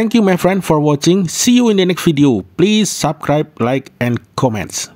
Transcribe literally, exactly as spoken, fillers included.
Thank you my friend for watching. See you in the next video. Please subscribe, like and comments.